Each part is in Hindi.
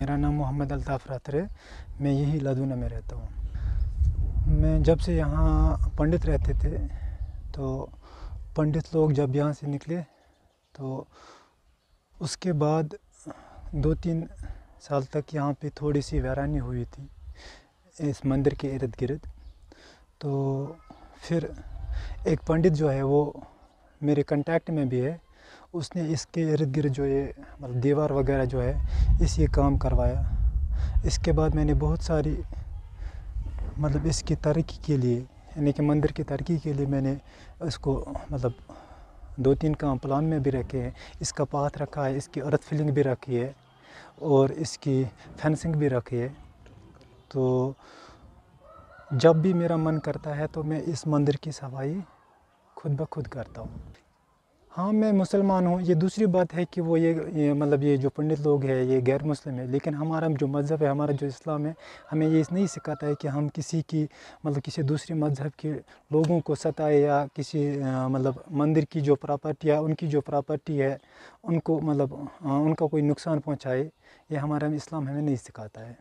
मेरा नाम मोहम्मद अल्ताफ़ राठौर है। मैं यही लदुना में रहता हूँ। मैं जब से यहाँ पंडित रहते थे तो पंडित लोग जब यहाँ से निकले तो उसके बाद 2-3 साल तक यहाँ पे थोड़ी सी वैरानी हुई थी इस मंदिर के इर्द गिर्द। तो फिर एक पंडित जो है वो मेरे कांटेक्ट में भी है, उसने इसके इर्द गिर्द जो ये मतलब दीवार वगैरह जो है इस ये काम करवाया। इसके बाद मैंने बहुत सारी मतलब इसकी तरक्की के लिए यानी कि मंदिर की तरक्की के लिए मैंने इसको मतलब 2-3 काम प्लान में भी रखे हैं। इसका पाथ रखा है, इसकी अर्थ फिलिंग भी रखी है और इसकी फेंसिंग भी रखी है। तो जब भी मेरा मन करता है तो मैं इस मंदिर की सफाई खुद ब खुद करता हूँ। हाँ, मैं मुसलमान हूँ, ये दूसरी बात है कि वो ये मतलब ये जो पंडित लोग हैं ये गैर मुस्लिम है, लेकिन हमारा जो मज़हब है, हमारा जो इस्लाम है, हमें ये नहीं सिखाता है कि हम किसी की मतलब किसी दूसरे मज़हब के लोगों को सताए या किसी मतलब मंदिर की जो प्रॉपर्टी है, उनकी जो प्रॉपर्टी है उनको मतलब उनका कोई नुकसान पहुँचाए। ये हमारा इस्लाम हमें नहीं सिखाता है।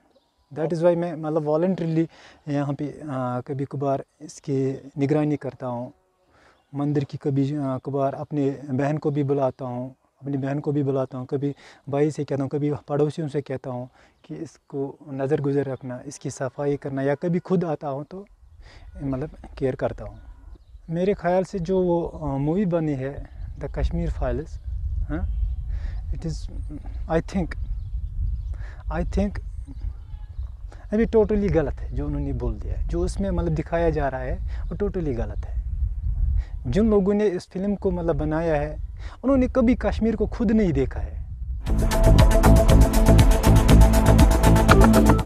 दैट इज़ वाई मैं मतलब वॉलंटरीली यहाँ पर कभी कभार इसकी निगरानी करता हूँ, मंदिर की कभी कभार अपने बहन को भी बुलाता हूँ, कभी भाई से कहता हूँ, कभी पड़ोसियों से कहता हूँ कि इसको नज़र गुजर रखना, इसकी सफाई करना, या कभी खुद आता हूँ तो मतलब केयर करता हूँ। मेरे ख़्याल से जो वो मूवी बनी है द कश्मीर फाइल्स, हाँ, इट इज़ आई थिंक अभी टोटली गलत है जो उन्होंने बोल दिया है, जो उसमें मतलब दिखाया जा रहा है वो टोटली गलत है। जिन लोगों ने इस फिल्म को मतलब बनाया है उन्होंने कभी कश्मीर को खुद नहीं देखा है।